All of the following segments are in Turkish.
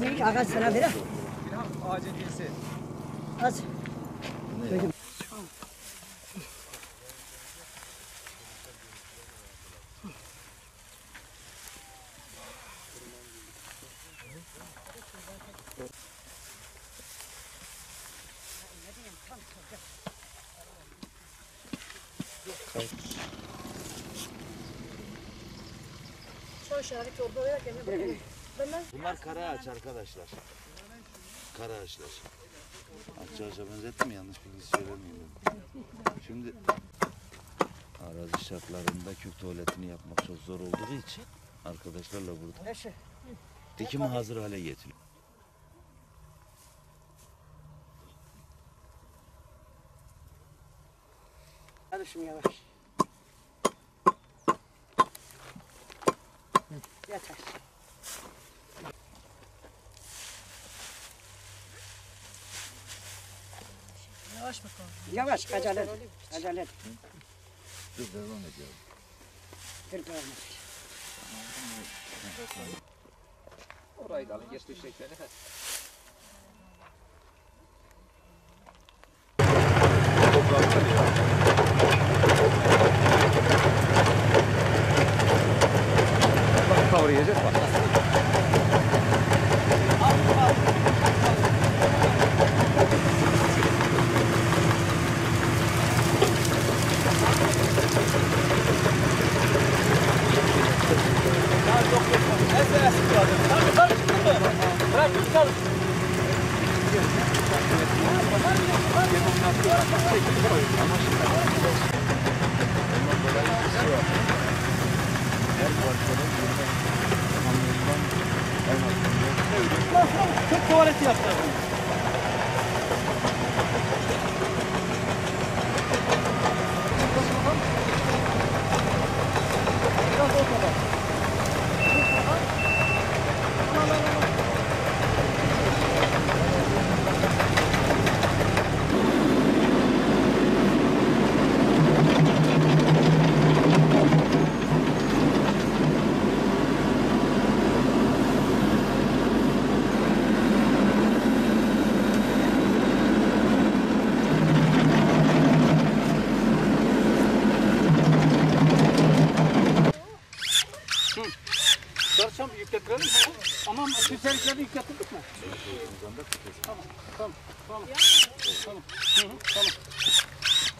Büyük ağaç sana verir. Ağacın cinsi. Az. Bunlar kara ağaç arkadaşlar. Kara ağaçlar. Ağaçça ağaca benzettim, yanlış bilgi söylemiyorum. Şimdi arazi şartlarında kök tuvaletini yapmak çok zor olduğu için arkadaşlarla burada dikimi hazır hale getiriyor. Hadi şimdi yavaş. Yeter. Yavaş bakalım. Yavaş, acele et. Acele et. Dur, devam ediyorum. Dur, devam ediyorum. Orayı da alın, geç düşecekleri. Kavrayacak bak. Çok tuvaleti yaptı. Tamam, güzellikleri yüklettirdik mi?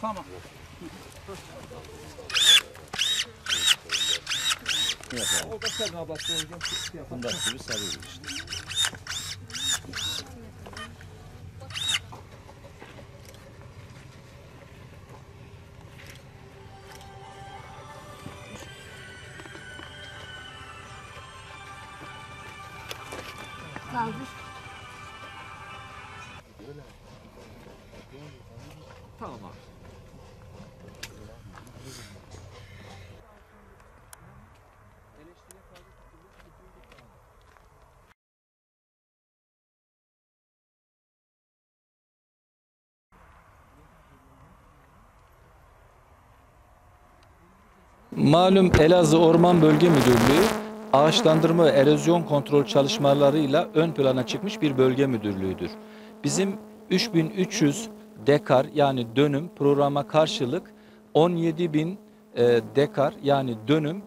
Tamam. O da sen abartı olacağım. Bunlar gibi sarıyoruz işte. Tamam abi. Malum Elazığ Orman Bölge Müdürlüğü ağaçlandırma ve erozyon kontrol çalışmalarıyla ön plana çıkmış bir bölge müdürlüğüdür. Bizim 3300 dekar yani dönüm programa karşılık 17.000 dekar yani dönüm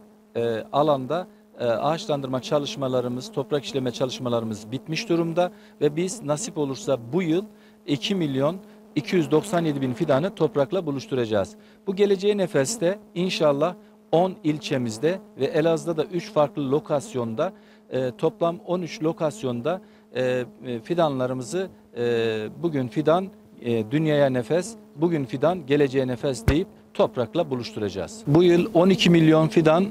alanda ağaçlandırma çalışmalarımız, toprak işleme çalışmalarımız bitmiş durumda ve biz nasip olursa bu yıl 2.297.000 fidanı toprakla buluşturacağız. Bu geleceğe nefeste inşallah 10 ilçemizde ve Elazığ'da da 3 farklı lokasyonda toplam 13 lokasyonda fidanlarımızı bugün fidan dünyaya nefes, bugün fidan geleceğe nefes deyip toprakla buluşturacağız. Bu yıl 12 milyon fidan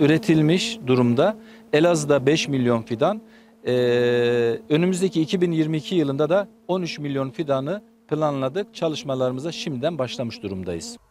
üretilmiş durumda. Elazığ'da 5 milyon fidan. Önümüzdeki 2022 yılında da 13 milyon fidanı planladık. Çalışmalarımıza şimdiden başlamış durumdayız.